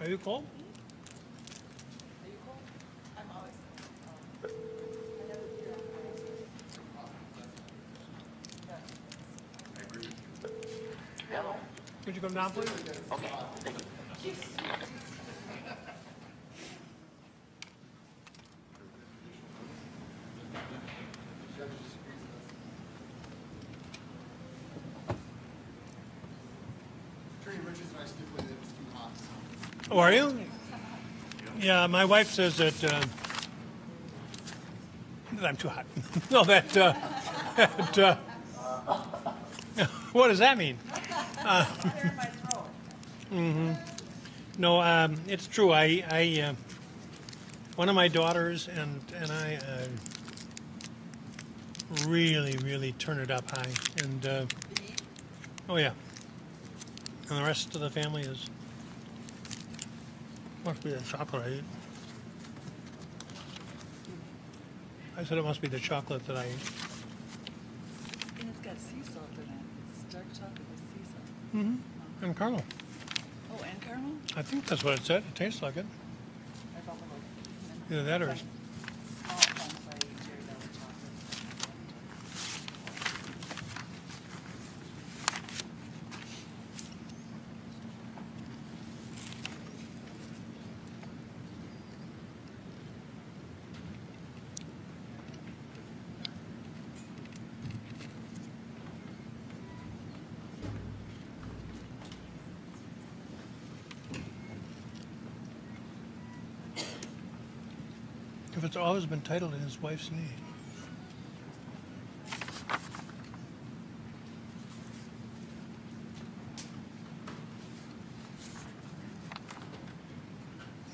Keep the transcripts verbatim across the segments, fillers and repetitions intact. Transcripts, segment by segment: Are you cold? Are you cold? I'm always cold. I agree with you. Hello. Could you come down, please? Okay. Thank you. Oh, are you? Yeah, my wife says that, uh, that I'm too hot. No, that, uh, that uh, what does that mean? Uh, mm-hmm. No, um, it's true. I, I uh, one of my daughters and, and I uh, really, really turn it up high. And, uh, oh, yeah. And the rest of the family is... Must be the chocolate I ate. I said it must be the chocolate that I ate. And it's got sea salt in it. It's dark chocolate with sea salt. Mm-hmm. Oh. And caramel. Oh, and caramel? I think that's what it said. It tastes like it. Either that or... If it's always been titled in his wife's name.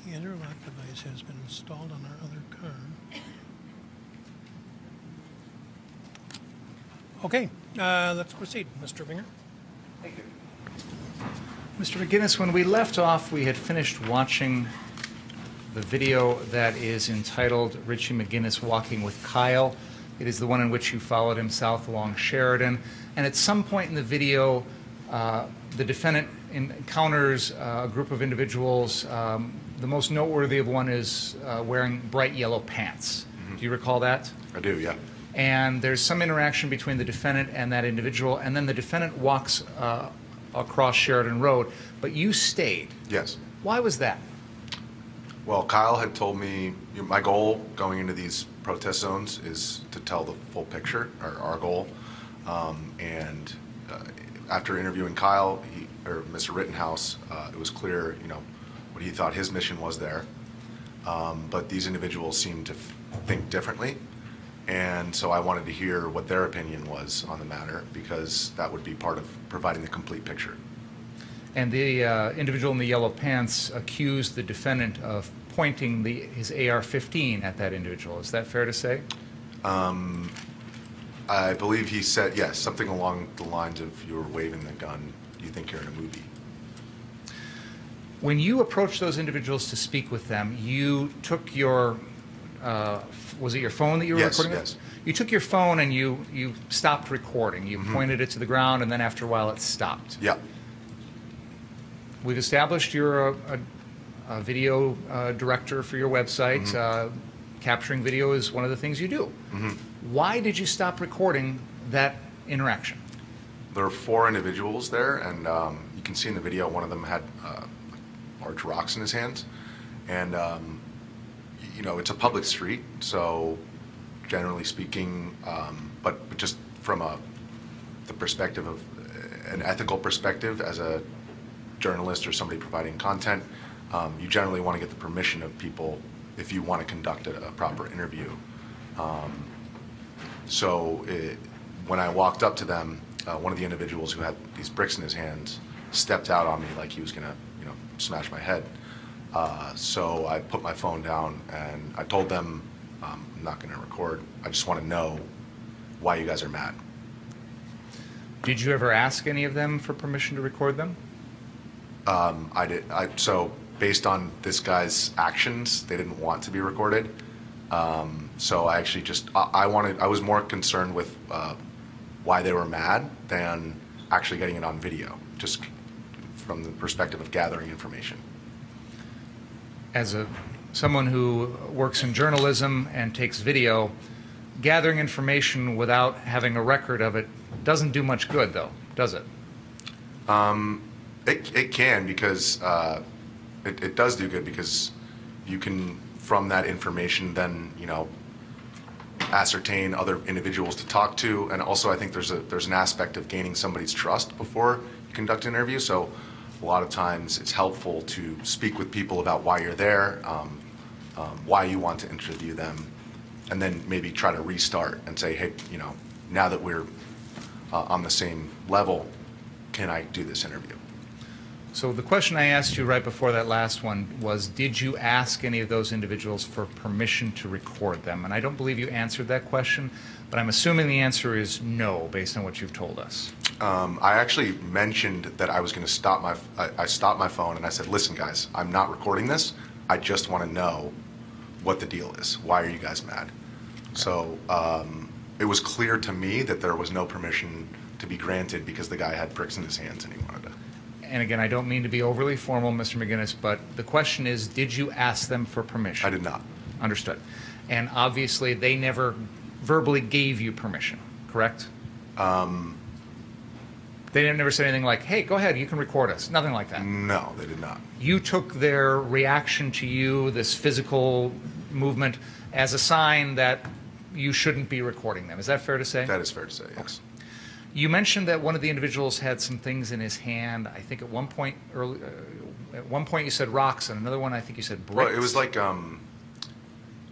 The interlock device has been installed on our other car. Okay, uh, let's proceed, Mister Binger. Thank you. Mister McGinnis, when we left off, we had finished watching the video that is entitled Richie McGinnis Walking with Kyle. It is the one in which you followed him south along Sheridan. And at some point in the video, uh, the defendant encounters uh, a group of individuals. Um, the most noteworthy of one is uh, wearing bright yellow pants. Mm-hmm. Do you recall that? I do, yeah. And there's some interaction between the defendant and that individual, and then the defendant walks uh, across Sheridan Road. But you stayed. Yes. Why was that? Well, Kyle had told me, you know, my goal going into these protest zones is to tell the full picture, or our goal. Um, and uh, after interviewing Kyle, he, or Mister Rittenhouse, uh, it was clear, you know, what he thought his mission was there. Um, but these individuals seemed to f think differently. And so I wanted to hear what their opinion was on the matter, because that would be part of providing the complete picture. And the uh, individual in the yellow pants accused the defendant of pointing the, his A R fifteen at that individual. Is that fair to say? Um, I believe he said, yes, something along the lines of, you're waving the gun, you think you're in a movie. When you approached those individuals to speak with them, you took your, uh, was it your phone that you were yes, recording yes. with? You took your phone and you, you stopped recording. You mm-hmm. pointed it to the ground, and then after a while it stopped. Yeah. We've established you're a, a, a video uh, director for your website. Mm-hmm. uh, capturing video is one of the things you do. Mm-hmm. Why did you stop recording that interaction? There are four individuals there, and um, you can see in the video one of them had uh, large rocks in his hands. And, um, you know, it's a public street, so generally speaking, um, but, but just from a, the perspective of an ethical perspective as a journalist or somebody providing content, um, you generally want to get the permission of people if you want to conduct a, a proper interview. Um, so it, when I walked up to them, uh, one of the individuals who had these bricks in his hands stepped out on me like he was going to, you know, smash my head. Uh, so I put my phone down and I told them, um, I'm not going to record. I just want to know why you guys are mad. Did you ever ask any of them for permission to record them? Um, I did. I, so based on this guy's actions, they didn't want to be recorded. Um, so I actually just I, I wanted. I was more concerned with uh, why they were mad than actually getting it on video, just from the perspective of gathering information. as a someone who works in journalism and takes video, gathering information without having a record of it doesn't do much good, though, does it? Um, it, it can, because uh, it, it does do good, because you can, from that information, then, you know, ascertain other individuals to talk to. And also, I think there's a there's an aspect of gaining somebody's trust before you conduct an interview. So a lot of times it's helpful to speak with people about why you're there, um, um, why you want to interview them, and then maybe try to restart and say, hey, you know, now that we're uh, on the same level, can I do this interview? So the question I asked you right before that last one was, did you ask any of those individuals for permission to record them? And I don't believe you answered that question, but I'm assuming the answer is no, based on what you've told us. Um, I actually mentioned that I was going to stop my, I, I stopped my phone and I said, listen, guys, I'm not recording this. I just want to know what the deal is. Why are you guys mad? Okay. So um, it was clear to me that there was no permission to be granted because the guy had bricks in his hands and he wanted to. And again, I don't mean to be overly formal, Mister McGinnis, but the question is, did you ask them for permission? I did not. Understood. And obviously, they never verbally gave you permission, correct? Um, they never said anything like, hey, go ahead, you can record us. Nothing like that. No, they did not. You took their reaction to you, this physical movement, as a sign that you shouldn't be recording them. Is that fair to say? That is fair to say, yes. Okay. You mentioned that one of the individuals had some things in his hand. I think at one point, early, uh, at one point you said rocks, and another one I think you said bricks. Well, it was like, um,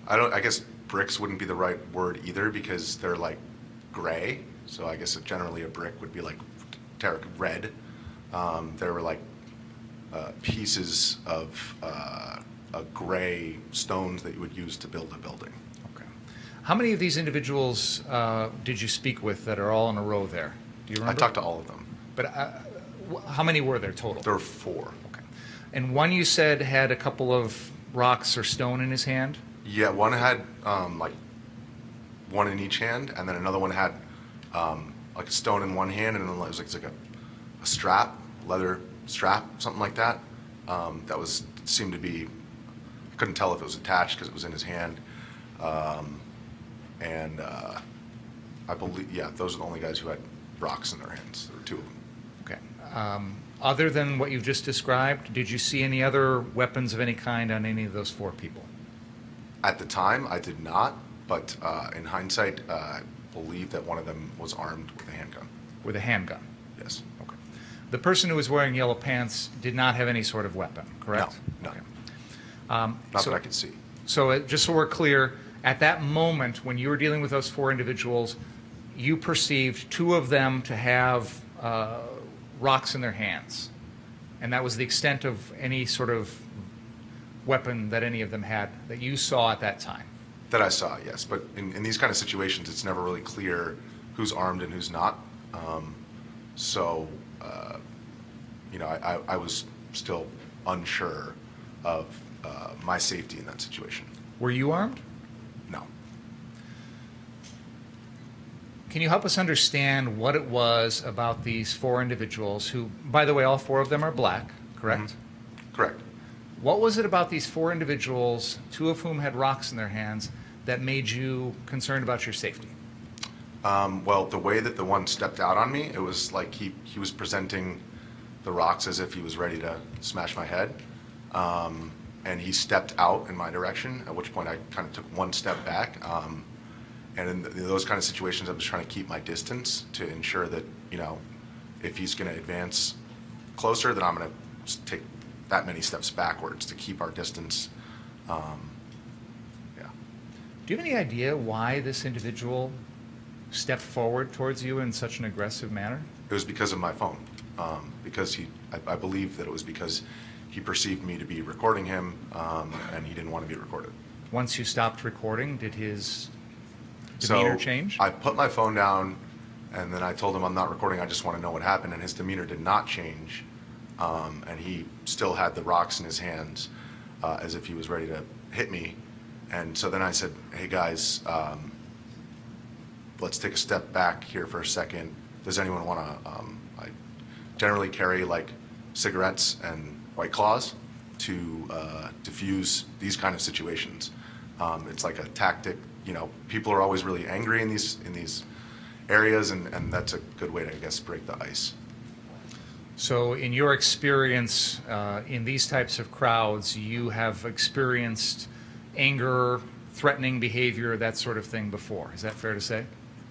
I don't. I guess bricks wouldn't be the right word either, because they're like gray. So I guess generally a brick would be like red. Um, there were like uh, pieces of uh, a gray stones that you would use to build a building. How many of these individuals uh, did you speak with that are all in a row there? Do you remember? I talked to all of them. But uh, how many were there total? There were four. Okay. And one you said had a couple of rocks or stone in his hand? Yeah, one had um, like one in each hand, and then another one had um, like a stone in one hand, and then it was like, it was like a, a strap, leather strap, something like that. Um, that was seemed to be, I couldn't tell if it was attached because it was in his hand. Um, And uh, I believe, yeah, those are the only guys who had rocks in their hands. There were two of them. Okay. Um, other than what you've just described, did you see any other weapons of any kind on any of those four people? At the time, I did not. But uh, in hindsight, uh, I believe that one of them was armed with a handgun. With a handgun? Yes. Okay. The person who was wearing yellow pants did not have any sort of weapon, correct? No, no. Okay. Um, not so, that I could see. So it, just so we're clear, at that moment, when you were dealing with those four individuals, you perceived two of them to have uh, rocks in their hands. And that was the extent of any sort of weapon that any of them had that you saw at that time. That I saw, yes. But in, in these kind of situations, it's never really clear who's armed and who's not. Um, so, uh, you know, I, I, I was still unsure of uh, my safety in that situation. Were you armed? No. Can you help us understand what it was about these four individuals who, by the way, all four of them are black, correct? Mm-hmm. Correct. What was it about these four individuals, two of whom had rocks in their hands, that made you concerned about your safety? Um, well, the way that the one stepped out on me, it was like he, he was presenting the rocks as if he was ready to smash my head. Um, And he stepped out in my direction, at which point I kind of took one step back. Um, and in, th in those kind of situations, I'm just trying to keep my distance to ensure that, you know, if he's going to advance closer, then I'm going to take that many steps backwards to keep our distance. Um, yeah. Do you have any idea why this individual stepped forward towards you in such an aggressive manner? It was because of my phone. Um, because he, I, I believe that it was because he perceived me to be recording him, um, and he didn't want to be recorded. Once you stopped recording, did his demeanor change? So I put my phone down, and then I told him, I'm not recording, I just want to know what happened, and his demeanor did not change, um, and he still had the rocks in his hands uh, as if he was ready to hit me. And so then I said, hey guys, um, let's take a step back here for a second. Does anyone want to, um, I generally carry like cigarettes and White Claws. to uh, diffuse these kind of situations. Um, it's like a tactic. You know, people are always really angry in these in these areas, and, and that's a good way to, I guess, break the ice. So in your experience uh, in these types of crowds, you have experienced anger, threatening behavior, that sort of thing before. Is that fair to say?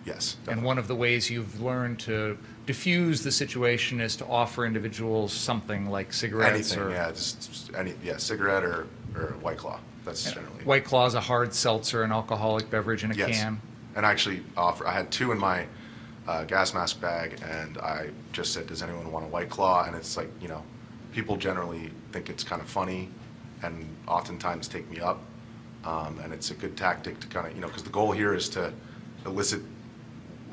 Yes. Definitely. And one of the ways you've learned to diffuse the situation is to offer individuals something like cigarettes. Anything, or yeah, just any, yeah, cigarette or, or White Claw. That's generally. White Claw is a hard seltzer, an alcoholic beverage in a yes. can. And I actually offer. I had two in my uh, gas mask bag, and I just said, "Does anyone want a White Claw?" And it's like, you know, people generally think it's kind of funny, and oftentimes take me up. Um, and it's a good tactic to kind of, you know, because the goal here is to elicit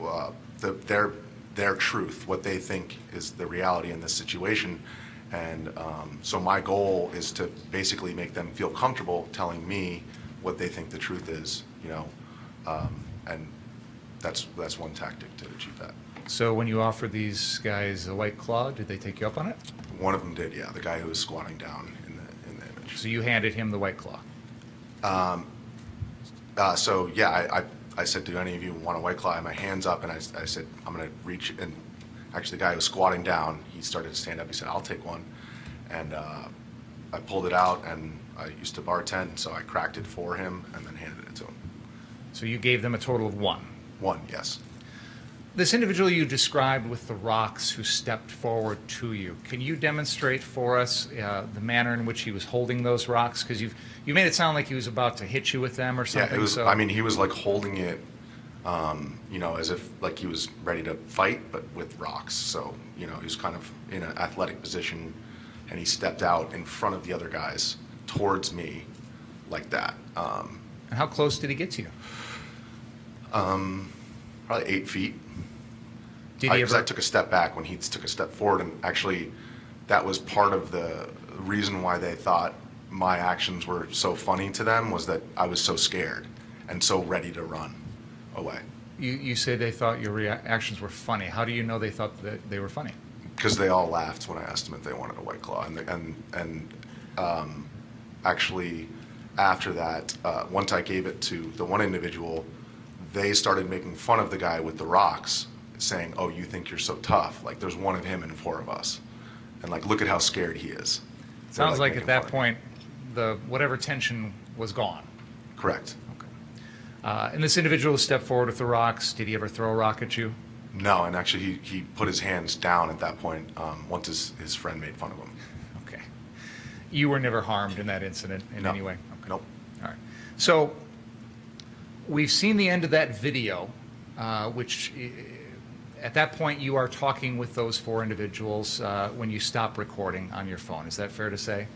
uh, the, their their truth, what they think is the reality in this situation. And um, so my goal is to basically make them feel comfortable telling me what they think the truth is, you know, um, and that's that's one tactic to achieve that. So when you offered these guys a White Claw, did they take you up on it? One of them did, yeah, the guy who was squatting down in the, in the image. So you handed him the White Claw? Um, uh, so yeah, I, I, I said, "Do any of you want a White Claw?" I had my hands up, and I, I said, "I'm going to reach," and actually the guy who was squatting down, he started to stand up, he said, "I'll take one," and uh, I pulled it out, and I used to bartend, so I cracked it for him and then handed it to him. So you gave them a total of one? One, yes. This individual you described with the rocks who stepped forward to you, can you demonstrate for us uh, the manner in which he was holding those rocks? Because you've you made it sound like he was about to hit you with them or something. Yeah, it was, so. I mean, he was like holding it, um, you know, as if like he was ready to fight, but with rocks. So, you know, he was kind of in an athletic position, and he stepped out in front of the other guys towards me like that. Um, and how close did he get to you? Um, probably eight feet. Because I, I took a step back when he took a step forward, and actually that was part of the reason why they thought my actions were so funny to them, was that I was so scared and so ready to run away. You, you say they thought your reactions were funny. How do you know they thought that they were funny? Because they all laughed when I asked them if they wanted a White Claw. And, the, and, and um, actually after that, uh, once I gave it to the one individual, they started making fun of the guy with the rocks, saying, "Oh, you think you're so tough. Like, there's one of him and four of us. And, like, look at how scared he is." They're, Sounds like, like at that point, the whatever tension was gone. Correct. Okay. Uh, and this individual stepped forward with the rocks. Did he ever throw a rock at you? No, and actually he, he put his hands down at that point um, once his, his friend made fun of him. Okay. You were never harmed in that incident in no. any way? Okay. Nope. All right. So we've seen the end of that video, uh, which... At that point, you are talking with those four individuals uh, when you stop recording on your phone. Is that fair to say?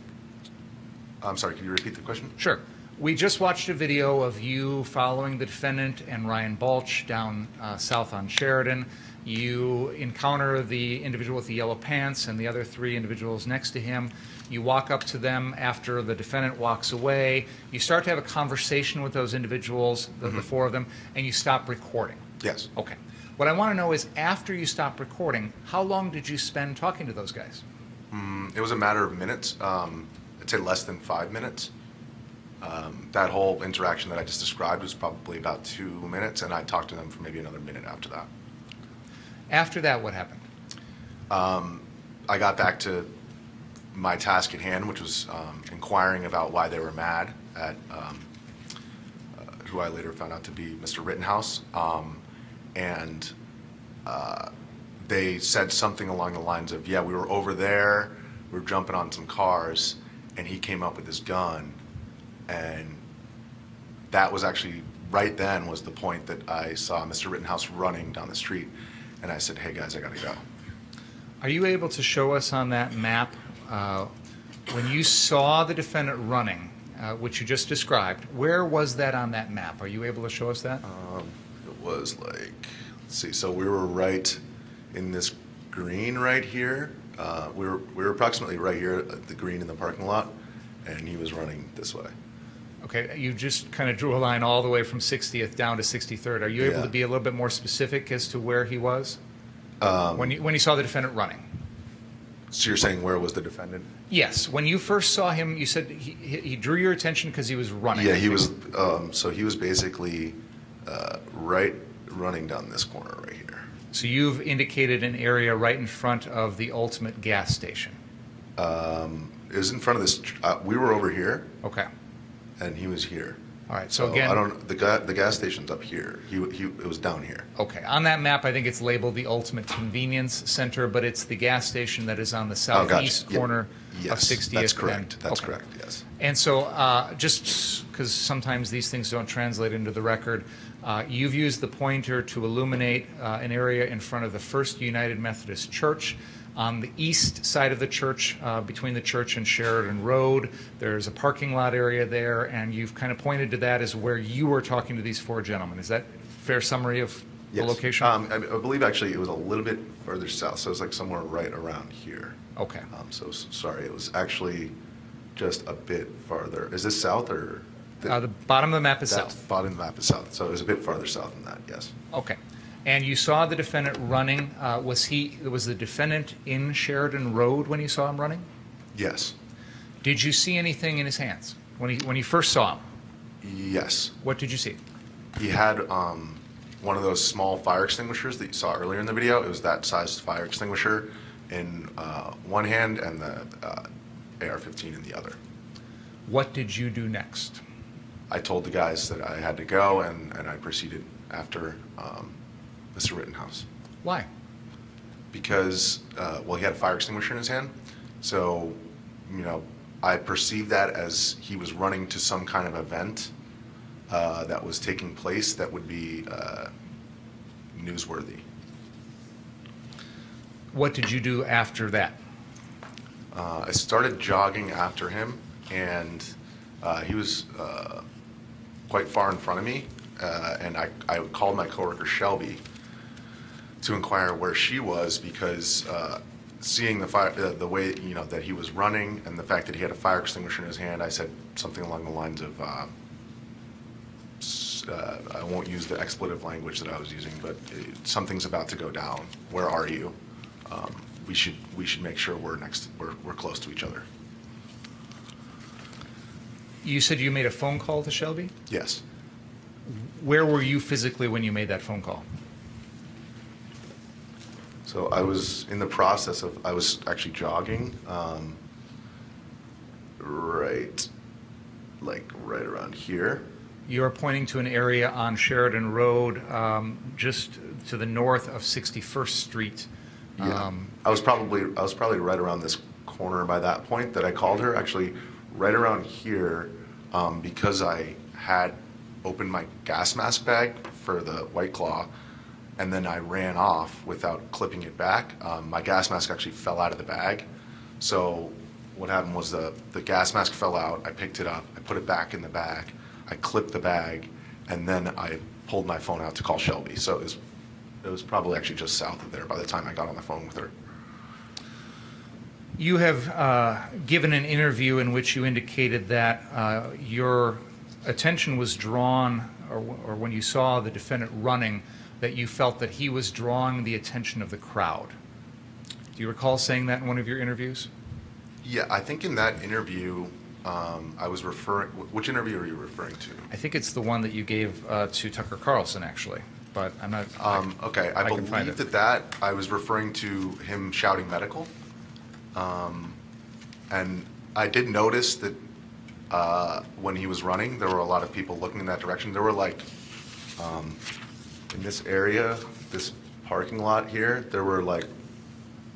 I'm sorry, can you repeat the question? Sure. We just watched a video of you following the defendant and Ryan Balch down uh, south on Sheridan. You encounter the individual with the yellow pants and the other three individuals next to him. You walk up to them after the defendant walks away. You start to have a conversation with those individuals, the, mm-hmm. the four of them, and you stop recording. Yes. Okay. What I want to know is, after you stopped recording, how long did you spend talking to those guys? Mm, it was a matter of minutes. Um, I'd say less than five minutes. Um, that whole interaction that I just described was probably about two minutes, and I talked to them for maybe another minute after that. After that, what happened? Um, I got back to my task at hand, which was um, inquiring about why they were mad at um, uh, who I later found out to be Mister Rittenhouse. Um, And uh, they said something along the lines of, "Yeah, we were over there, we were jumping on some cars, and he came up with his gun." And that was actually, right then was the point that I saw Mister Rittenhouse running down the street. And I said, "Hey guys, I gotta go." Are you able to show us on that map, uh, when you saw the defendant running, uh, which you just described, where was that on that map? Are you able to show us that? Um, was like, let's see, so we were right in this green right here. Uh, we, were, we were approximately right here at the green in the parking lot, and he was running this way. Okay, you just kind of drew a line all the way from sixtieth down to sixty-third. Are you able yeah. to be a little bit more specific as to where he was um, when, you, when you saw the defendant running? So you're saying, where was the defendant? Yes. When you first saw him, you said he, he drew your attention because he was running. Yeah, he was. Um, so he was basically uh, right running down this corner right here. So you've indicated an area right in front of the Ultimate gas station. Um, it was in front of this. Uh, we were over here. Okay. And he was here. All right. So, so again, I don't. The ga the gas station's up here. He, he it was down here. Okay. On that map, I think it's labeled the Ultimate Convenience Center, but it's the gas station that is on the southeast oh, gotcha. corner yep. yes. of sixtieth. That's correct. And, That's okay. correct. Yes. And so, uh, just because sometimes these things don't translate into the record, uh, you've used the pointer to illuminate uh, an area in front of the First United Methodist Church. On the east side of the church, uh, between the church and Sheridan Road, there's a parking lot area there, and you've kind of pointed to that as where you were talking to these four gentlemen. Is that a fair summary of yes. the location? Um, I believe actually it was a little bit further south, so it was like somewhere right around here. Okay. Um, so sorry, it was actually just a bit farther. Is this south or? The, uh, the bottom of the map is south. Bottom of the map is south, so it was a bit farther south than that. Yes. Okay. And you saw the defendant running. Uh, was he? Was the defendant in Sheridan Road when you saw him running? Yes. Did you see anything in his hands when he when you first saw him? Yes. What did you see? He had um, one of those small fire extinguishers that you saw earlier in the video. It was that sized fire extinguisher in uh, one hand and the uh, A R fifteen in the other. What did you do next? I told the guys that I had to go, and and I proceeded after. Um, Mister Rittenhouse. Why? Because, uh, well, he had a fire extinguisher in his hand. So, you know, I perceived that as he was running to some kind of event uh, that was taking place that would be uh, newsworthy. What did you do after that? Uh, I started jogging after him, and uh, he was uh, quite far in front of me. Uh, and I, I called my coworker Shelby to inquire where she was, because uh, seeing the fire, uh, the way you know that he was running, and the fact that he had a fire extinguisher in his hand, I said something along the lines of, uh, uh, I won't use the expletive language that I was using, but it, something's about to go down. Where are you? Um, we should we should make sure we're next, we're we're close to each other. You said you made a phone call to Shelby? Yes. Where were you physically when you made that phone call? So I was in the process of, I was actually jogging, um, right, like right around here. You're pointing to an area on Sheridan Road, um, just to the north of sixty-first street. Um, yeah. I was probably, I was probably right around this corner by that point that I called her, actually right around here, um, because I had opened my gas mask bag for the White Claw, and then I ran off without clipping it back. Um, my gas mask actually fell out of the bag. So what happened was the, the gas mask fell out, I picked it up, I put it back in the bag, I clipped the bag, and then I pulled my phone out to call Shelby. So it was, it was probably actually just south of there by the time I got on the phone with her. You have uh, given an interview in which you indicated that uh, your attention was drawn, or, or when you saw the defendant running, that you felt that he was drawing the attention of the crowd. Do you recall saying that in one of your interviews? Yeah, I think in that interview, um, I was referring, which interview are you referring to? I think it's the one that you gave uh, to Tucker Carlson, actually, but I'm not, um, I, okay, I, I believe that it. that, I was referring to him shouting medical, um, and I did notice that Uh, when he was running, there were a lot of people looking in that direction. There were like, um, in this area, this parking lot here, there were like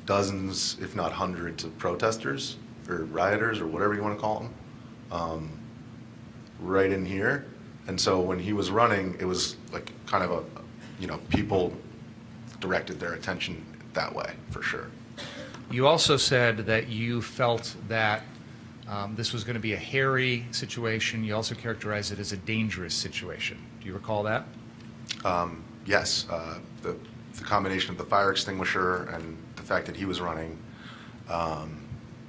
dozens, if not hundreds, of protesters or rioters or whatever you want to call them, um, right in here. And so when he was running, it was like kind of a, you know, people directed their attention that way for sure. You also said that you felt that Um, this was going to be a hairy situation. You also characterized it as a dangerous situation. Do you recall that? Um, yes. Uh, the, the combination of the fire extinguisher and the fact that he was running um,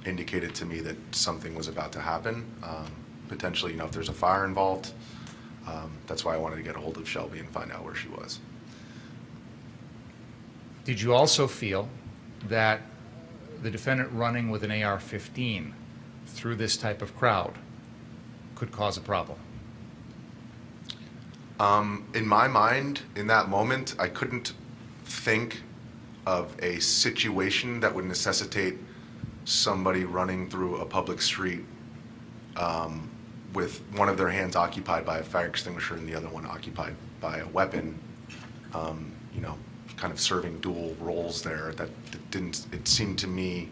indicated to me that something was about to happen. Um, potentially, you know, if there's a fire involved. Um, that's why I wanted to get a hold of Shelby and find out where she was. Did you also feel that the defendant running with an A R fifteen through this type of crowd could cause a problem? Um, in my mind, in that moment, I couldn't think of a situation that would necessitate somebody running through a public street um, with one of their hands occupied by a fire extinguisher and the other one occupied by a weapon, um, you know, kind of serving dual roles there. That didn't, it seemed to me,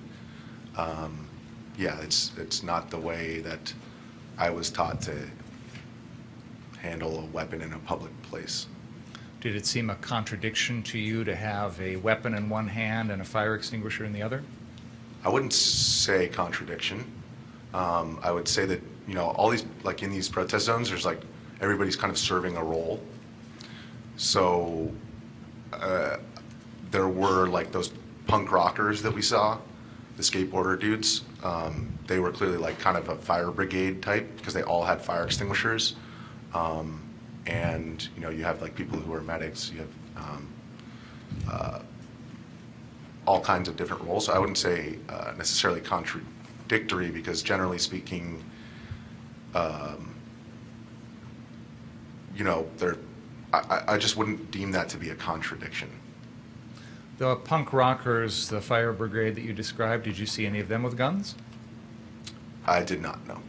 um, yeah, it's, it's not the way that I was taught to handle a weapon in a public place. Did it seem a contradiction to you to have a weapon in one hand and a fire extinguisher in the other? I wouldn't say contradiction. Um, I would say that, you know, all these, like in these protest zones, there's like everybody's kind of serving a role. So uh, there were like those punk rockers that we saw, the skateboarder dudes. Um, they were clearly like kind of a fire brigade type because they all had fire extinguishers. Um, and you know, you have like people who are medics, you have um, uh, all kinds of different roles. So I wouldn't say uh, necessarily contradictory, because generally speaking, um, you know, there, I, I just wouldn't deem that to be a contradiction. The punk rockers, the fire brigade that you described, did you see any of them with guns? I did not, no.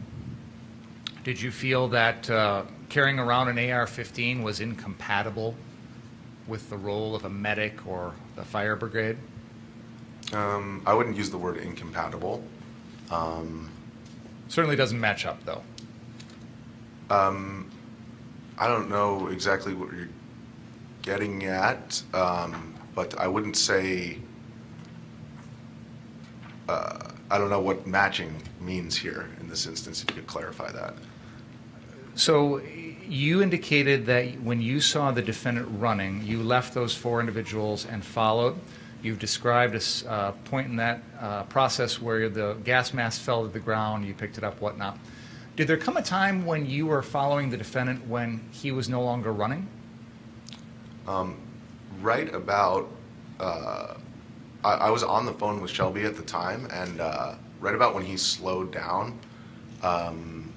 Did you feel that uh, carrying around an A R fifteen was incompatible with the role of a medic or the fire brigade? Um, I wouldn't use the word incompatible. Um, Certainly doesn't match up, though. Um, I don't know exactly what you're getting at, um, but I wouldn't say, uh, I don't know what matching means here in this instance, if you could clarify that. So you indicated that when you saw the defendant running, you left those four individuals and followed. You've described a uh, point in that uh, process where the gas mask fell to the ground, you picked it up, whatnot. Did there come a time when you were following the defendant when he was no longer running? Um, right about, uh, I, I was on the phone with Shelby at the time, and uh, right about when he slowed down, um,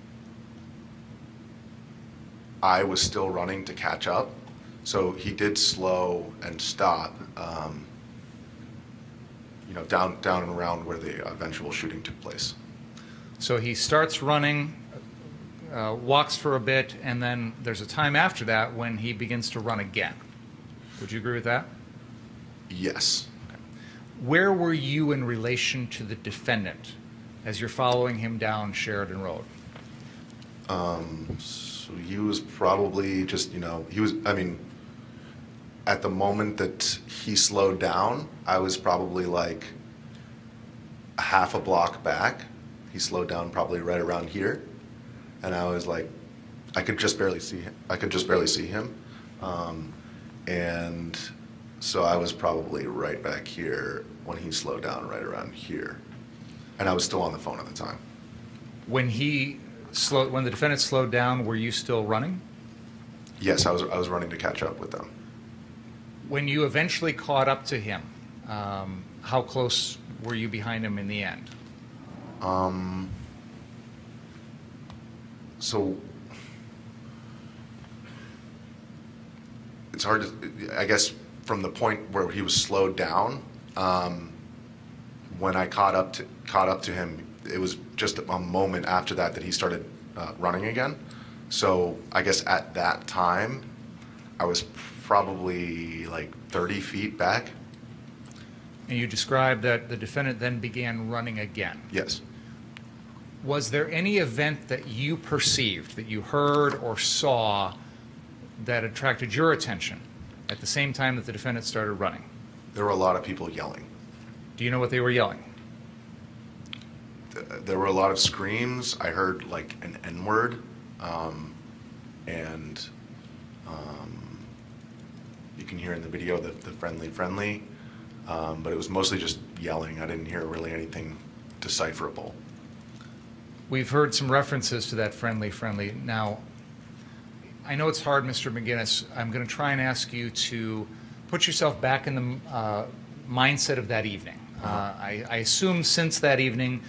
I was still running to catch up. So he did slow and stop. Um, You know, down, down and around where the eventual shooting took place. So he starts running, uh, walks for a bit, and then there's a time after that when he begins to run again. Would you agree with that? Yes. Okay. Where were you in relation to the defendant as you're following him down Sheridan Road? Um, so he was probably just, you know, he was, I mean, at the moment that he slowed down, I was probably like a half a block back. He slowed down probably right around here. And I was like, I could just barely see him. I could just barely see him. Um, and so I was probably right back here when he slowed down, right around here. And I was still on the phone at the time. When he slowed, when the defendant slowed down, were you still running? Yes, I was, I was running to catch up with them. When you eventually caught up to him, um, how close were you behind him in the end? Um, so it's hard to, I guess, from the point where he was slowed down, um, when I caught up to, caught up to him, it was just a moment after that that he started uh, running again. So I guess at that time, I was probably like thirty feet back. And you described that the defendant then began running again. Yes. Was there any event that you perceived, that you heard or saw, that attracted your attention at the same time that the defendant started running? There were a lot of people yelling. Do you know what they were yelling? There were a lot of screams. I heard like an N-word, um, and um, you can hear in the video the, the friendly friendly, um, but it was mostly just yelling. I didn't hear really anything decipherable. We've heard some references to that friendly friendly. Now, I know it's hard, Mister McGinnis. I'm going to try and ask you to put yourself back in the uh, mindset of that evening. Uh, I, I assume since that evening,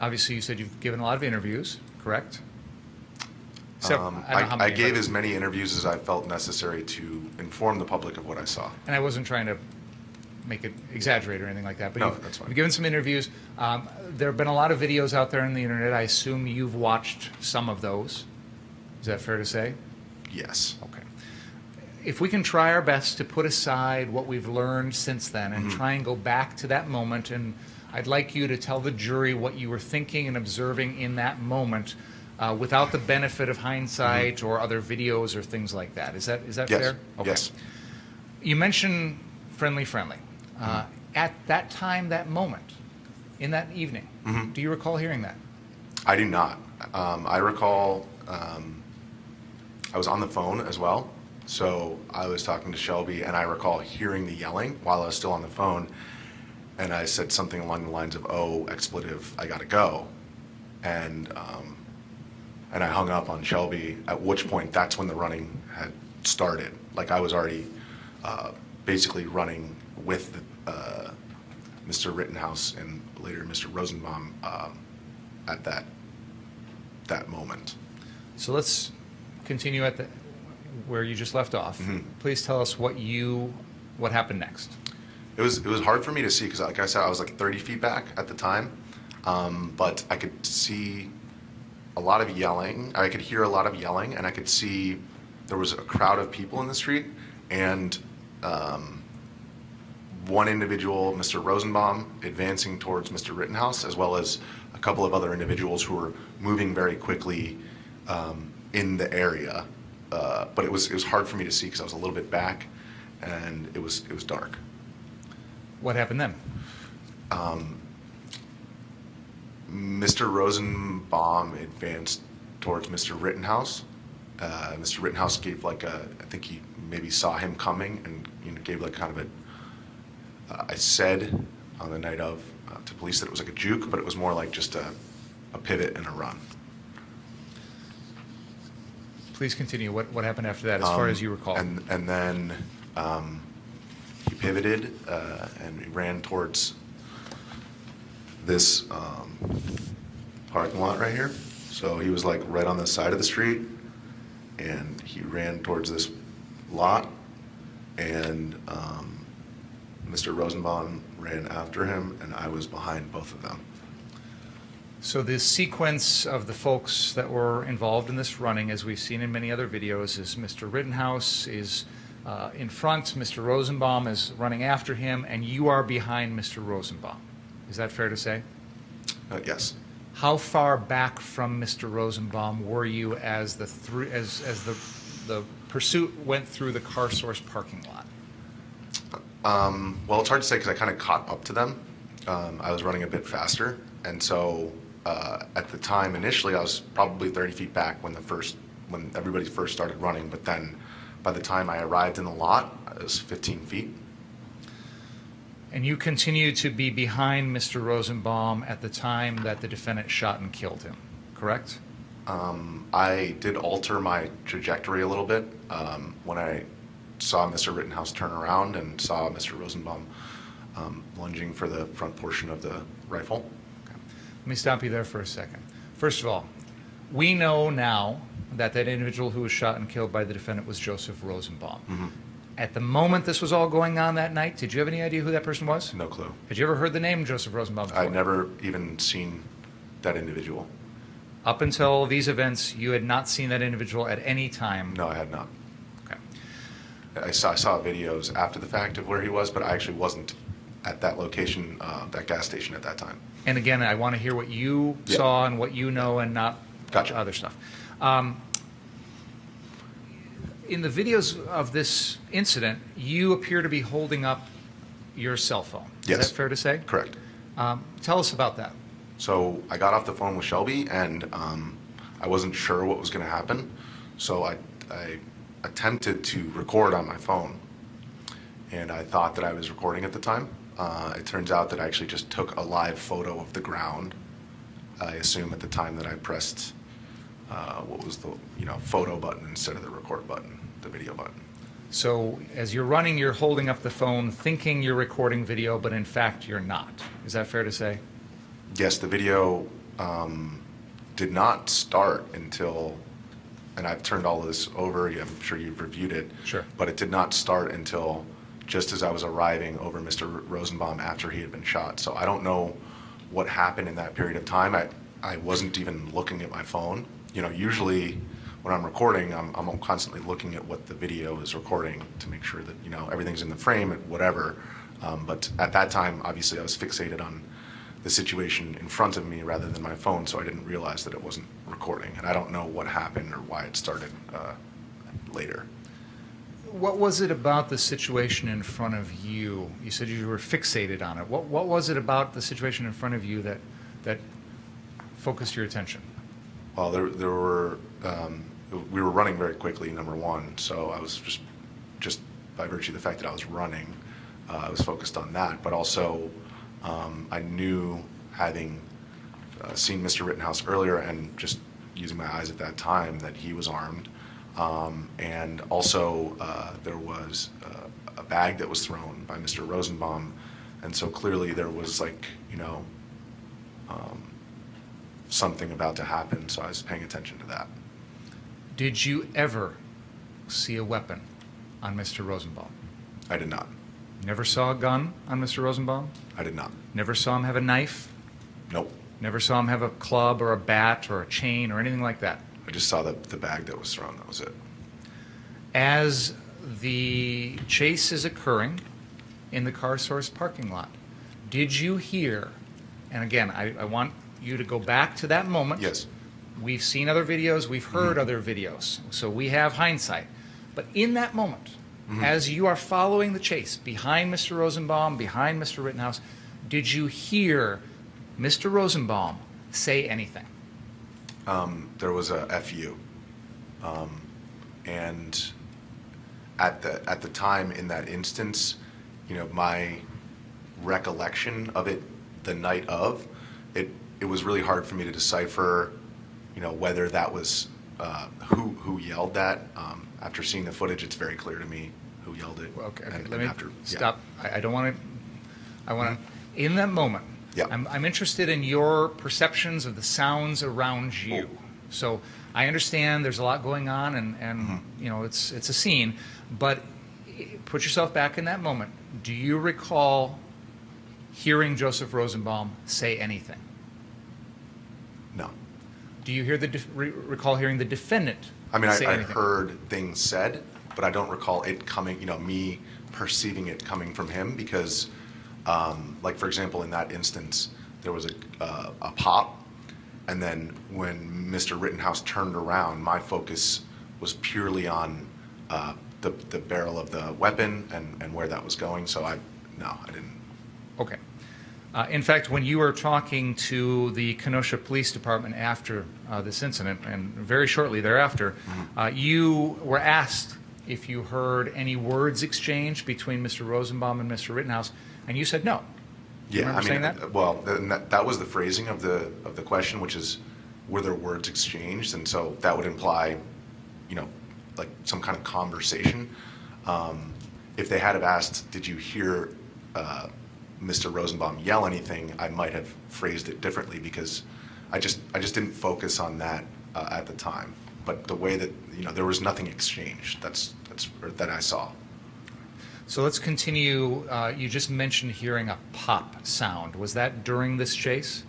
obviously you said you've given a lot of interviews, correct? So, um, I, I, I gave as many interviews as I felt necessary to inform the public of what I saw. And I wasn't trying to make it exaggerate or anything like that, but no, you've, that's fine. You've given some interviews. Um, there have been a lot of videos out there on the internet. I assume you've watched some of those. Is that fair to say? Yes. Okay. If we can try our best to put aside what we've learned since then and mm-hmm. try and go back to that moment, and I'd like you to tell the jury what you were thinking and observing in that moment uh, without the benefit of hindsight mm-hmm. or other videos or things like that. Is that, is that yes. fair? Okay. Yes. You mentioned friendly, friendly. Uh, mm-hmm. At that time, that moment, in that evening, mm-hmm. do you recall hearing that? I do not. Um, I recall um, I was on the phone as well. So I was talking to Shelby, and I recall hearing the yelling while I was still on the phone, and I said something along the lines of, oh, expletive, I gotta go. And, um, and I hung up on Shelby, at which point that's when the running had started. Like, I was already uh, basically running with uh, Mister Rittenhouse and later Mister Rosenbaum um, at that, that moment. So let's continue at the... where you just left off. Mm-hmm. Please tell us what you, what happened next. It was, it was hard for me to see, because like I said, I was like thirty feet back at the time, um, but I could see a lot of yelling. I could hear a lot of yelling, and I could see there was a crowd of people in the street, and um, one individual, Mister Rosenbaum, advancing towards Mister Rittenhouse, as well as a couple of other individuals who were moving very quickly um, in the area. Uh, but it was it was hard for me to see because I was a little bit back, and it was it was dark. What happened then? Um, Mister Rosenbaum advanced towards Mister Rittenhouse. Uh, Mister Rittenhouse gave like a I think he maybe saw him coming, and you know, gave like kind of a uh, I said on the night of uh, to police that it was like a juke, but it was more like just a, a pivot and a run. Please continue. What what happened after that, as um, far as you recall? And and then um, he pivoted uh, and he ran towards this um, parking lot right here. So he was like right on the side of the street, and he ran towards this lot, and um, Mister Rosenbaum ran after him, and I was behind both of them. So the sequence of the folks that were involved in this running, as we've seen in many other videos, is Mister Rittenhouse is uh, in front, Mister Rosenbaum is running after him, and you are behind Mister Rosenbaum. Is that fair to say? Uh, yes. How far back from Mister Rosenbaum were you as the thr as as the the pursuit went through the car source parking lot? Um, well, it's hard to say because I kind of caught up to them. Um, I was running a bit faster, and so. Uh, at the time, initially, I was probably thirty feet back when the first, when everybody first started running. But then, by the time I arrived in the lot, I was fifteen feet. And you continued to be behind Mister Rosenbaum at the time that the defendant shot and killed him, correct? Um, I did alter my trajectory a little bit um, when I saw Mister Rittenhouse turn around and saw Mister Rosenbaum um, lunging for the front portion of the rifle. Let me stop you there for a second. First of all, we know now that that individual who was shot and killed by the defendant was Joseph Rosenbaum. Mm-hmm. At the moment this was all going on that night, did you have any idea who that person was? No clue. Had you ever heard the name Joseph Rosenbaum before? I'd never even seen that individual. Up until these events, you had not seen that individual at any time? No, I had not. Okay. I saw, I saw videos after the fact of where he was, but I actually wasn't at that location, uh, that gas station at that time. And again, I want to hear what you yeah. saw and what you know, and not gotcha. Other stuff. Um, in the videos of this incident, you appear to be holding up your cell phone. Yes. Is that fair to say? Correct. Um, tell us about that. So I got off the phone with Shelby, and um, I wasn't sure what was going to happen. So I, I attempted to record on my phone, and I thought that I was recording at the time. Uh, it turns out that I actually just took a live photo of the ground. I assume at the time that I pressed uh, what was the you know photo button instead of the record button, the video button. So as you're running, you're holding up the phone thinking you're recording video, but in fact you're not. Is that fair to say? Yes, the video um, did not start until, and I've turned all of this over, I'm sure you've reviewed it. Sure. But it did not start until just as I was arriving over Mister Rosenbaum after he had been shot. So I don't know what happened in that period of time. I, I wasn't even looking at my phone. You know, usually when I'm recording, I'm, I'm constantly looking at what the video is recording to make sure that, you know, everything's in the frame and whatever. Um, but at that time, obviously I was fixated on the situation in front of me rather than my phone, so I didn't realize that it wasn't recording. And I don't know what happened or why it started uh, later. What was it about the situation in front of you? You said you were fixated on it. What, what was it about the situation in front of you that, that focused your attention? Well, there, there were, um, we were running very quickly, number one, so I was just, just by virtue of the fact that I was running, uh, I was focused on that, but also um, I knew, having uh, seen Mister Rittenhouse earlier and just using my eyes at that time, that he was armed. Um, and also uh, there was uh, a bag that was thrown by Mister Rosenbaum, and so clearly there was, like, you know, um, something about to happen, so I was paying attention to that. Did you ever see a weapon on Mister Rosenbaum? I did not. Never saw a gun on Mister Rosenbaum? I did not. Never saw him have a knife? Nope. Never saw him have a club or a bat or a chain or anything like that? I just saw the, the bag that was thrown, that was it. As the chase is occurring in the car source parking lot, did you hear, and again, I, I want you to go back to that moment. Yes. We've seen other videos, we've heard mm-hmm. other videos, so we have hindsight. But in that moment, mm-hmm. as you are following the chase, behind Mister Rosenbaum, behind Mister Rittenhouse, did you hear Mister Rosenbaum say anything? Um, there was a F U, um, and at the at the time, in that instance, you know, my recollection of it the night of, it it was really hard for me to decipher, you know, whether that was uh, who who yelled that. Um, after seeing the footage, it's very clear to me who yelled it. Okay, okay. And, let and me after, stop. Yeah. I, I don't want to. I want to. Mm-hmm. In that moment. Yeah. I'm, I'm interested in your perceptions of the sounds around you. Oh. So I understand there's a lot going on, and, and mm-hmm. you know, it's, it's a scene, but put yourself back in that moment. Do you recall hearing Joseph Rosenbaum say anything? No. Do you hear the re recall hearing the defendant I mean, say I, anything? I heard things said, but I don't recall it coming, you know, me perceiving it coming from him, because Um, like, for example, in that instance, there was a, uh, a pop, and then when Mister Rittenhouse turned around, my focus was purely on uh, the, the barrel of the weapon and, and where that was going, so I, no, I didn't. Okay. Uh, in fact, when you were talking to the Kenosha Police Department after uh, this incident, and very shortly thereafter, mm-hmm. uh, you were asked if you heard any words exchanged between Mister Rosenbaum and Mister Rittenhouse, and you said no. Yeah, I mean, saying that? Well, that, that was the phrasing of the of the question, which is, were there words exchanged? And so that would imply, you know, like some kind of conversation. Um, if they had have asked, did you hear uh, Mister Rosenbaum yell anything, I might have phrased it differently, because I just I just didn't focus on that uh, at the time. But the way that, you know, there was nothing exchanged. That's that's or that I saw. So let's continue. Uh, you just mentioned hearing a pop sound. Was that during this chase?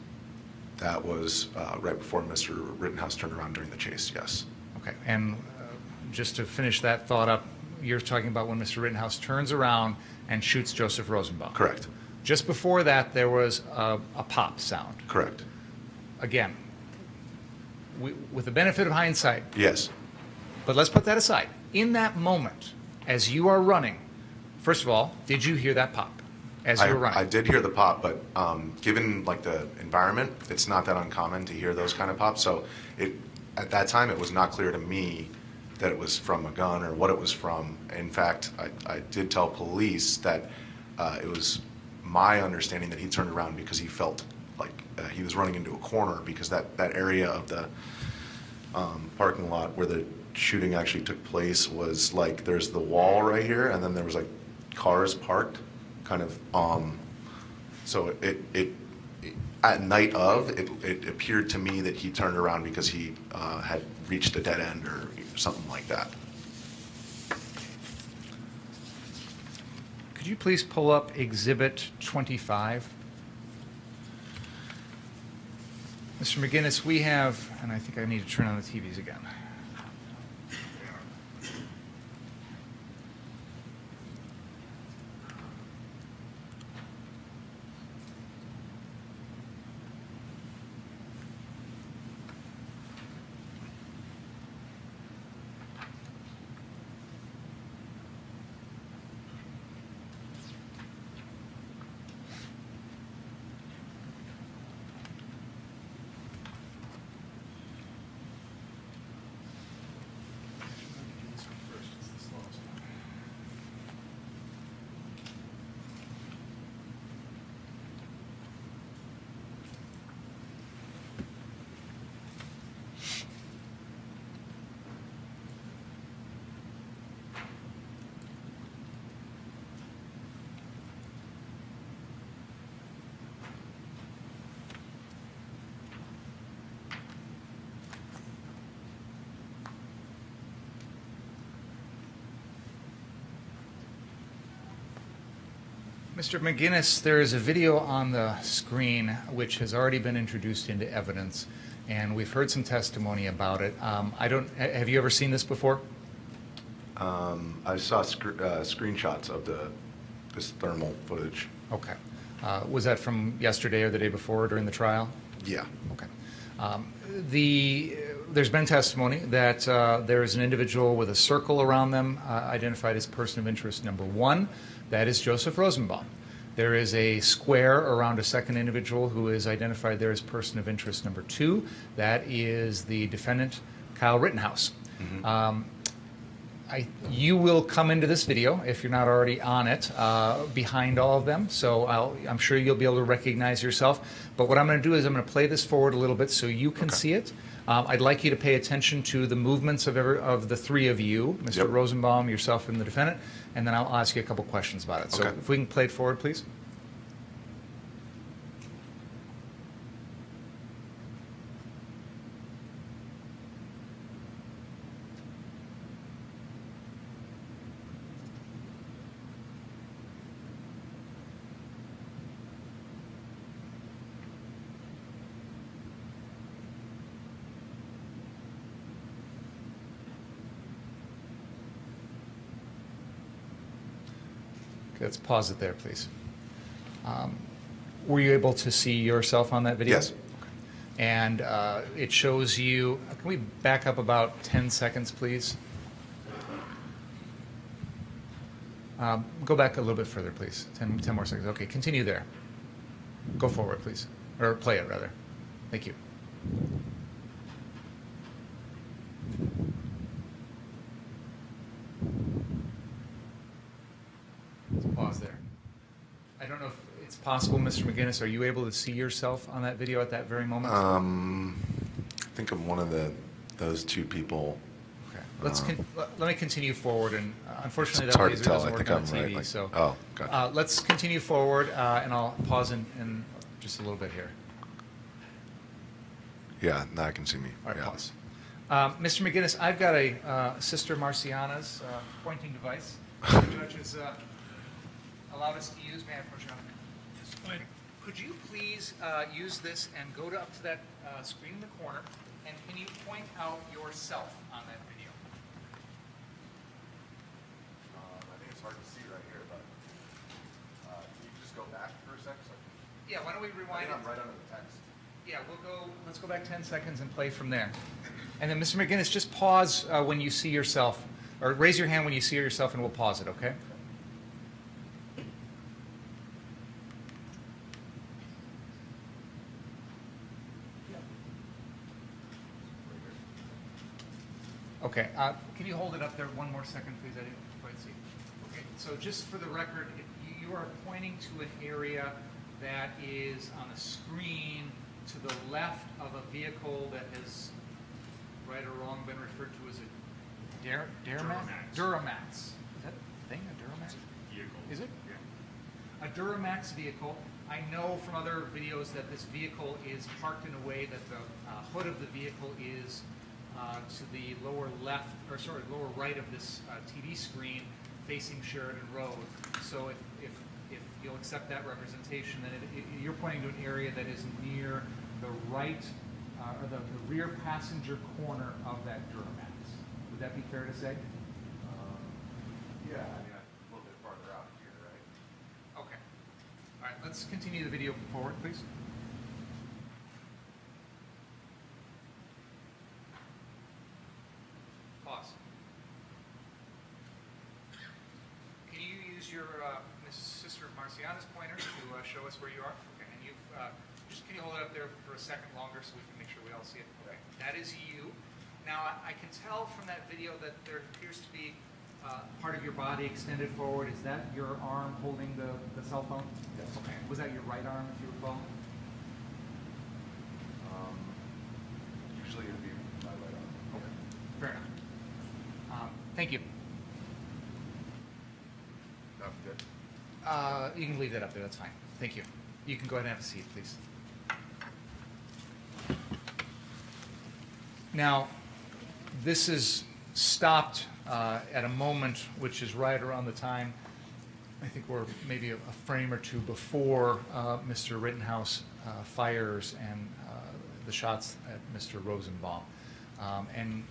That was uh, right before Mister Rittenhouse turned around during the chase, yes. Okay, and uh, just to finish that thought up, you're talking about when Mister Rittenhouse turns around and shoots Joseph Rosenbaum. Correct. Just before that, there was a, a pop sound. Correct. Again, we, with the benefit of hindsight. Yes. But let's put that aside. In that moment, as you are running, first of all, did you hear that pop as you I, were running? I did hear the pop, but um, given like the environment, it's not that uncommon to hear those kind of pops. So it, at that time, it was not clear to me that it was from a gun or what it was from. In fact, I, I did tell police that uh, it was my understanding that he turned around because he felt like uh, he was running into a corner, because that, that area of the um, parking lot where the shooting actually took place was like there's the wall right here, and then there was like cars parked, kind of. Um, so it, it it at night of it, it appeared to me that he turned around because he uh, had reached a dead end or something like that. Could you please pull up Exhibit twenty-five? Mister McGinnis, we have, and I think I need to turn on the T Vs again. Mister McGinnis, there is a video on the screen which has already been introduced into evidence, and we've heard some testimony about it. Um, I don't. Have you ever seen this before? Um, I saw sc uh, screenshots of the this thermal footage. Okay. Uh, was that from yesterday or the day before during the trial? Yeah. Okay. Um, the there's been testimony that uh, there is an individual with a circle around them, uh, identified as person of interest number one. That is Joseph Rosenbaum. There is a square around a second individual who is identified there as person of interest number two. That is the defendant, Kyle Rittenhouse. Mm-hmm. um, I, you will come into this video, if you're not already on it, uh, behind all of them. So I'll, I'm sure you'll be able to recognize yourself. But what I'm going to do is I'm going to play this forward a little bit so you can okay. see it. Um, I'd like you to pay attention to the movements of, every, of the three of you, Mister Yep. Rosenbaum, yourself, and the defendant, and then I'll ask you a couple questions about it. Okay. So if we can play it forward, please. Let's pause it there, please. Um, were you able to see yourself on that video? Yes. Okay. And uh, it shows you, can we back up about ten seconds, please? Um, go back a little bit further, please. ten, ten more seconds. Okay, continue there. Go forward, please. Or play it, rather. Thank you. Possible, Mister McGinnis, are you able to see yourself on that video at that very moment? Um, I think I'm one of the those two people. Okay, let's um, con let me continue forward, and uh, unfortunately that laser doesn't work on the T V. Right, like, so, oh, gotcha. uh, let's continue forward, uh, and I'll pause in, in just a little bit here. Yeah, now I can see me. All right, yeah. Pause. Uh, Mister McGinnis, I've got a uh, Sister Marciana's uh, pointing device. The judge has uh, allowed us to use. May I approach on? Could you please uh, use this and go to up to that uh, screen in the corner, and can you point out yourself on that video? Uh, I think it's hard to see right here, but uh, can you just go back for a second? Yeah, why don't we rewind it? I'm right under the text. Yeah, we'll go, let's go back ten seconds and play from there. And then Mister McGinnis, just pause uh, when you see yourself, or raise your hand when you see yourself and we'll pause it, okay? Okay, uh, can you hold it up there one more second, please? I didn't quite see. Okay, so just for the record, if you are pointing to an area that is on a screen to the left of a vehicle that has, right or wrong, been referred to as a Duramax. Duramax. Is that a thing, a Duramax? A vehicle. Is it? Yeah. A Duramax vehicle. I know from other videos that this vehicle is parked in a way that the uh, hood of the vehicle is uh, to the lower left, or sorry, lower right of this uh, T V screen facing Sheridan Road. So if, if, if you'll accept that representation, then it, it, you're pointing to an area that is near the right, uh, or the, the rear passenger corner of that Duramax. Would that be fair to say? Um, yeah, I mean, a little bit farther out here, right? Okay. All right, let's continue the video forward, please. Pause. Can you use your uh, Miss Sister Marciana's pointer to uh, show us where you are? Okay, and you've, uh, just can you hold it up there for a second longer so we can make sure we all see it? Okay, that is you. Now, I can tell from that video that there appears to be uh, part of your body extended forward. Is that your arm holding the, the cell phone? Yes. Okay. Was that your right arm, if you recall? Um, usually it would be my right arm. Okay. Fair enough. Um, thank you. That's good. Uh, you can leave that up there. That's fine. Thank you. You can go ahead and have a seat, please. Now, this is stopped uh, at a moment which is right around the time, I think we're maybe a, a frame or two before uh, Mister Rittenhouse uh, fires and uh, the shots at Mister Rosenbaum. Um, and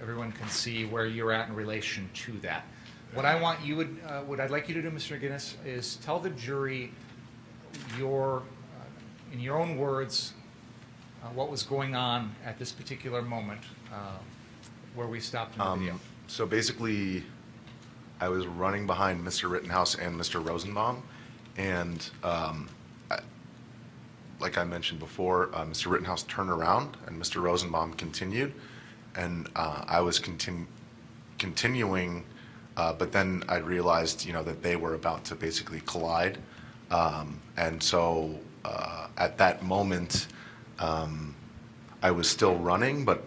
everyone can see where you're at in relation to that. What I want you would, uh, what I'd like you to do, Mister Guinness, is tell the jury your, uh, in your own words, Uh, what was going on at this particular moment uh, where we stopped in the um, video. So basically, I was running behind Mister Rittenhouse and Mister Rosenbaum, and um, I, like I mentioned before, uh, Mister Rittenhouse turned around and Mister Rosenbaum continued, and uh, I was continu continuing, uh, but then I realized, you know, that they were about to basically collide, um, and so uh, at that moment, Um, I was still running, but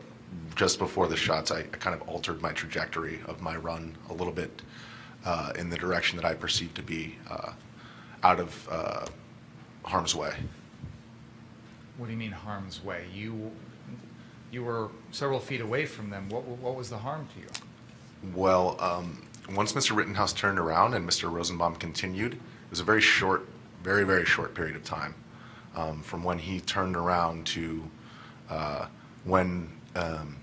just before the shots, I, I kind of altered my trajectory of my run a little bit uh, in the direction that I perceived to be uh, out of uh, harm's way. What do you mean harm's way? You you were several feet away from them. What, what was the harm to you? Well, um, once Mister Rittenhouse turned around and Mister Rosenbaum continued, it was a very short, very, very short period of time. Um, from when he turned around to uh, when um,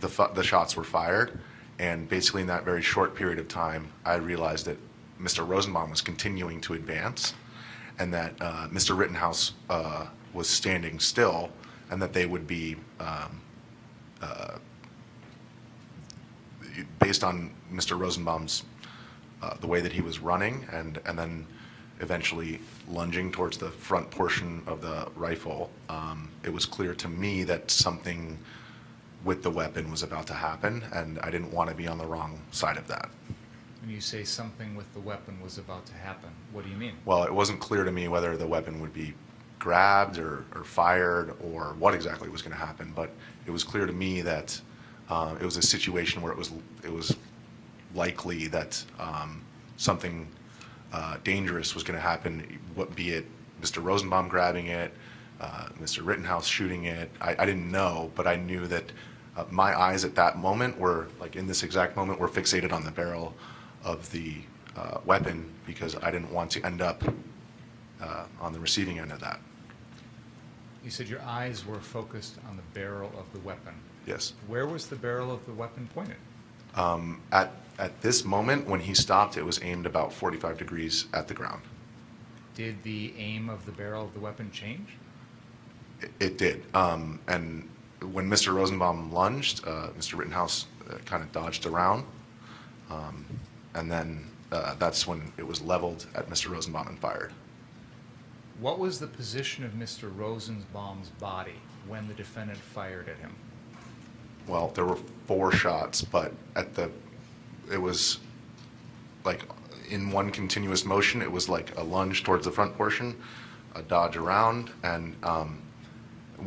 the, the shots were fired. And basically in that very short period of time, I realized that Mister Rosenbaum was continuing to advance and that uh, Mister Rittenhouse uh, was standing still and that they would be, um, uh, based on Mister Rosenbaum's, uh, the way that he was running and, and then eventually lunging towards the front portion of the rifle, um, it was clear to me that something with the weapon was about to happen, and I didn't want to be on the wrong side of that. When you say something with the weapon was about to happen, what do you mean? Well, it wasn't clear to me whether the weapon would be grabbed or, or fired or what exactly was going to happen, but it was clear to me that uh, it was a situation where it was, it was likely that um, something Uh, dangerous was going to happen, what be it Mister Rosenbaum grabbing it, uh, Mister Rittenhouse shooting it. I, I didn't know, but I knew that uh, my eyes at that moment were, like in this exact moment, were fixated on the barrel of the uh, weapon because I didn't want to end up uh, on the receiving end of that. You said your eyes were focused on the barrel of the weapon. Yes. Where was the barrel of the weapon pointed? Um, at At this moment, when he stopped, it was aimed about forty-five degrees at the ground. Did the aim of the barrel of the weapon change? It, it did. Um, and when Mister Rosenbaum lunged, uh, Mister Rittenhouse uh, kind of dodged around. Um, and then uh, that's when it was leveled at Mister Rosenbaum and fired. What was the position of Mister Rosenbaum's body when the defendant fired at him? Well, there were four shots, but at the it was like in one continuous motion, it was like a lunge towards the front portion, a dodge around, and um,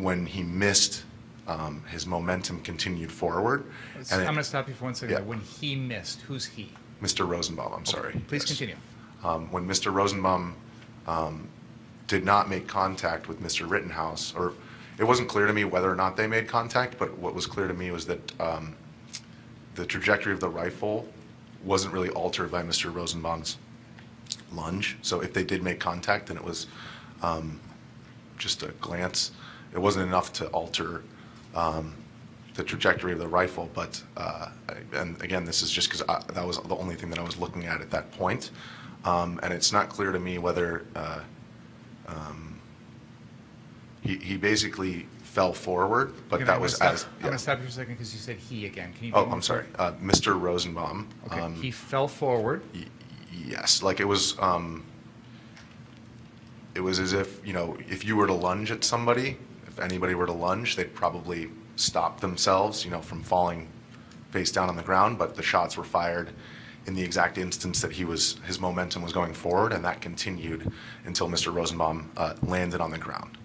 when he missed Um, his momentum continued forward. And I'm going to stop you for one second. Yeah. When he missed, who's he? Mister Rosenbaum, I'm sorry. Okay, please yes. continue. Um, when Mister Rosenbaum um, did not make contact with Mister Rittenhouse, or it wasn't clear to me whether or not they made contact, but what was clear to me was that um, the trajectory of the rifle wasn't really altered by Mister Rosenbaum's lunge. So if they did make contact, then it was um, just a glance. It wasn't enough to alter um, the trajectory of the rifle. But, uh, I, and again, this is just because that was the only thing that I was looking at at that point. Um, and it's not clear to me whether uh, um, he, he basically fell forward, but Can that I was stop, as... Yeah. I'm going to stop you for a second because you said he again. Can you? Oh, I'm sorry. Uh, Mister Rosenbaum. Okay. Um, he fell forward? Y yes. Like it was... Um, it was as if, you know, if you were to lunge at somebody, if anybody were to lunge, they'd probably stop themselves, you know, from falling face down on the ground, but the shots were fired in the exact instance that he was, his momentum was going forward, and that continued until Mister Rosenbaum uh, landed on the ground.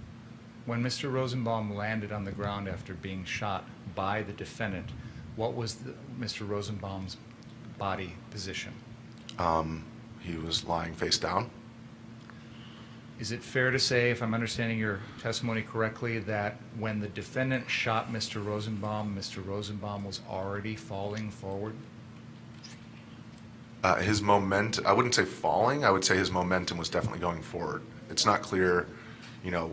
When Mister Rosenbaum landed on the ground after being shot by the defendant, what was the, Mister Rosenbaum's body position? Um, he was lying face down. Is it fair to say, if I'm understanding your testimony correctly, that when the defendant shot Mister Rosenbaum, Mister Rosenbaum was already falling forward? Uh, his moment, I wouldn't say falling, I would say his momentum was definitely going forward. It's not clear, you know,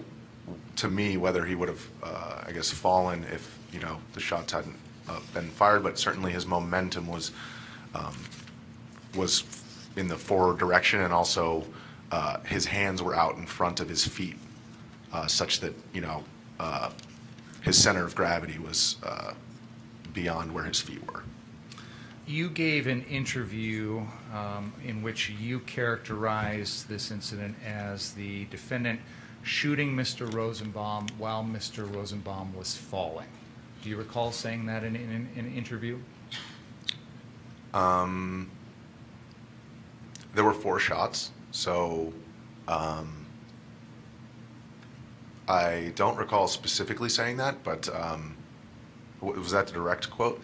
to me whether he would have, uh, I guess, fallen if, you know, the shots hadn't uh, been fired, but certainly his momentum was, um, was in the forward direction, and also Uh, his hands were out in front of his feet, uh, such that, you know, uh, his center of gravity was uh, beyond where his feet were. You gave an interview um, in which you characterized this incident as the defendant shooting Mister Rosenbaum while Mister Rosenbaum was falling. Do you recall saying that in, in, in an interview? Um, there were four shots. So um, I don't recall specifically saying that, but um, was that the direct quote?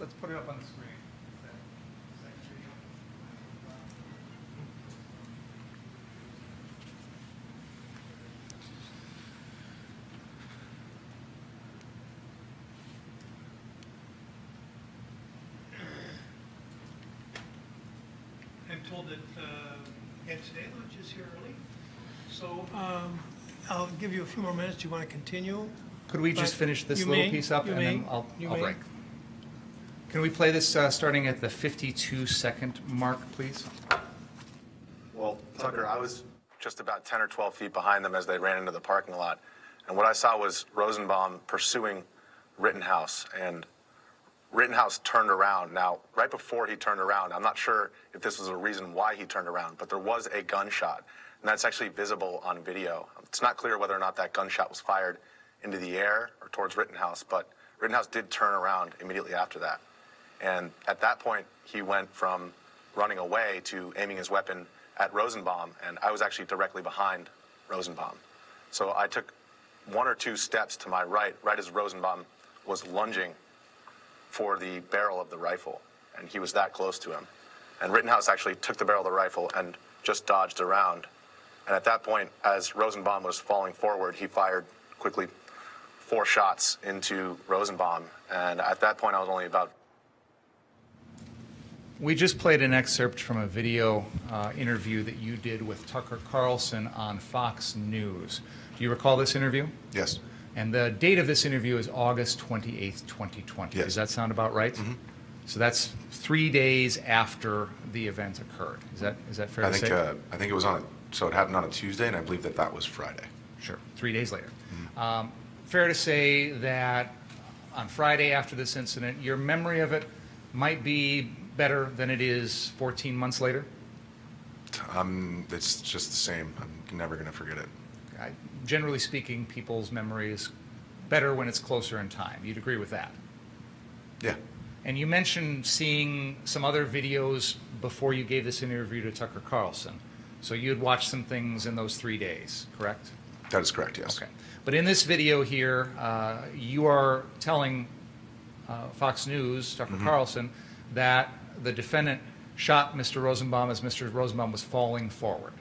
Let's put it up on the screen. I'm told that uh, today lunch is here early, so um, I'll give you a few more minutes. Do you want to continue? Could we but just finish this little may, piece up and may, then I'll, I'll break? Can we play this uh, starting at the fifty-two second mark, please? Well, Tucker, I was just about ten or twelve feet behind them as they ran into the parking lot, and what I saw was Rosenbaum pursuing Rittenhouse, and Rittenhouse turned around. Now, right before he turned around, I'm not sure if this was a reason why he turned around, but there was a gunshot, and that's actually visible on video. It's not clear whether or not that gunshot was fired into the air or towards Rittenhouse, but Rittenhouse did turn around immediately after that. And at that point, he went from running away to aiming his weapon at Rosenbaum, and I was actually directly behind Rosenbaum. So I took one or two steps to my right, right as Rosenbaum was lunging for the barrel of the rifle, and he was that close to him. And Rittenhouse actually took the barrel of the rifle and just dodged around. And at that point, as Rosenbaum was falling forward, he fired quickly four shots into Rosenbaum. And at that point, I was only about... We just played an excerpt from a video uh, interview that you did with Tucker Carlson on Fox News. Do you recall this interview? Yes. And the date of this interview is August twenty-eighth, twenty twenty. Yes. Does that sound about right? Mm-hmm. So that's three days after the event occurred. Is that is that fair I to think, say? Uh, I think it was on, a, so it happened on a Tuesday, and I believe that that was Friday. Sure, three days later. Mm-hmm. um, fair to say that on Friday after this incident, your memory of it might be better than it is fourteen months later? Um, it's just the same. I'm never going to forget it. I, generally speaking, people's memory is better when it's closer in time. You'd agree with that? Yeah. And you mentioned seeing some other videos before you gave this interview to Tucker Carlson. So you'd watched some things in those three days, correct? That is correct, yes. Okay. But in this video here, uh, you are telling uh, Fox News, Tucker mm-hmm. Carlson, that the defendant shot Mister Rosenbaum as Mister Rosenbaum was falling forward,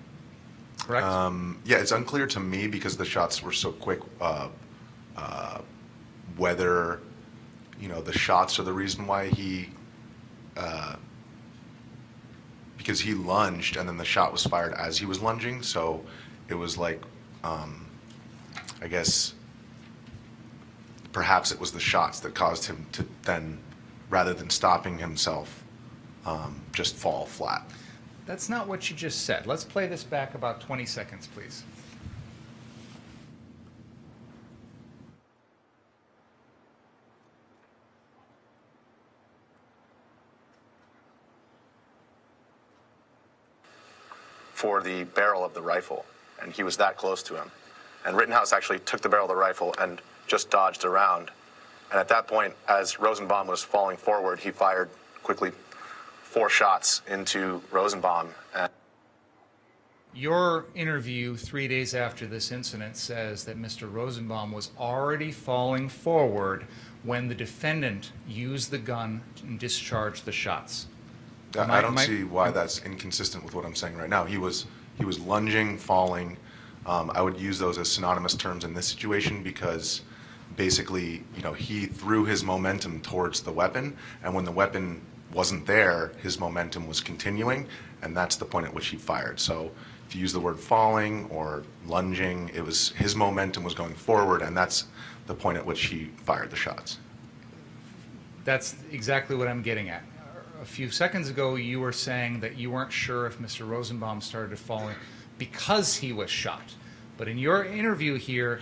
correct? Um, yeah, it's unclear to me because the shots were so quick uh, uh, whether, you know, the shots are the reason why he, uh, because he lunged and then the shot was fired as he was lunging. So it was like, um, I guess, perhaps it was the shots that caused him to then, rather than stopping himself, um, just fall flat. That's not what you just said. Let's play this back about twenty seconds, please. For the barrel of the rifle, and he was that close to him. And Rittenhouse actually took the barrel of the rifle and just dodged around. And at that point, as Rosenbaum was falling forward, he fired quickly four shots into Rosenbaum. And your interview three days after this incident says that Mister Rosenbaum was already falling forward when the defendant used the gun and discharged the shots. I, I don't see why that's inconsistent with what I'm saying right now. He was, he was lunging, falling. Um, I would use those as synonymous terms in this situation because basically, you know, he threw his momentum towards the weapon, and when the weapon wasn't there, his momentum was continuing, and that's the point at which he fired. So if you use the word falling or lunging, it was his momentum was going forward, and that's the point at which he fired the shots. That's exactly what I'm getting at. A few seconds ago, you were saying that you weren't sure if Mister Rosenbaum started falling because he was shot. But in your interview here,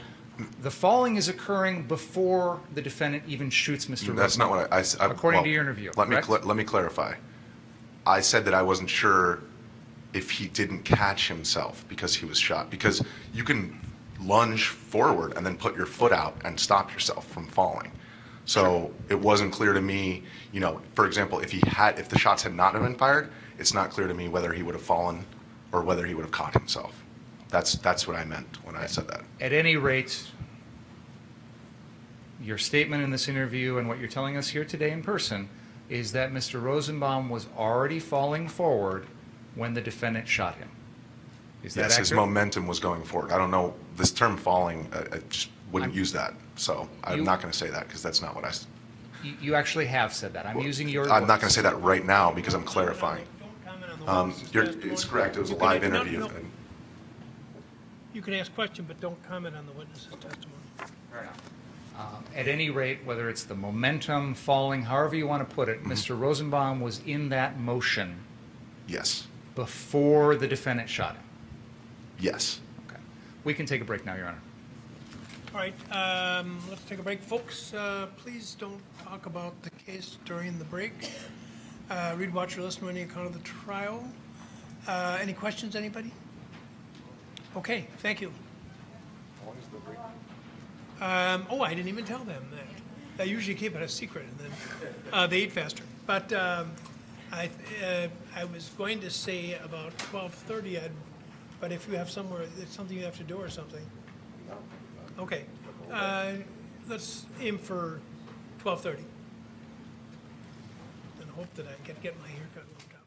the falling is occurring before the defendant even shoots Mister That's Rosenbaum, not what I, I, I according well, to your interview. Let correct? me let me clarify. I said that I wasn't sure if he didn't catch himself because he was shot, because you can lunge forward and then put your foot out and stop yourself from falling. So sure. It wasn't clear to me, you know, for example, if he had, if the shots had not been fired, it's not clear to me whether he would have fallen or whether he would have caught himself. That's, that's what I meant when I said that. At any rate, your statement in this interview and what you're telling us here today in person is that Mister Rosenbaum was already falling forward when the defendant shot him. Is that accurate? Yes, his momentum was going forward. I don't know, this term falling, I, I just wouldn't I'm, use that. So I'm you, not going to say that because that's not what I said. You actually have said that. I'm well, using your I'm words. Not going to say that right now because I'm clarifying. Don't comment on the um, you're, it's correct. It was a live interview. No, no. You can ask questions, but don't comment on the witness's testimony. Fair enough. Um, at any rate, whether it's the momentum, falling, however you want to put it, mm-hmm. Mister Rosenbaum was in that motion. Yes. Before the defendant shot him. Yes. Okay. We can take a break now, Your Honor. All right. Um, let's take a break, folks. Uh, please don't talk about the case during the break. Uh, read, watch, or listen to any account of the trial. Uh, any questions, anybody? Okay, thank you. Um, oh, I didn't even tell them that. I usually keep it a secret, and then uh, they eat faster. But um, I, uh, I was going to say about twelve thirty, I'd, but if you have somewhere, it's something you have to do or something. Okay, uh, let's aim for twelve thirty, and hope that I can get my haircut.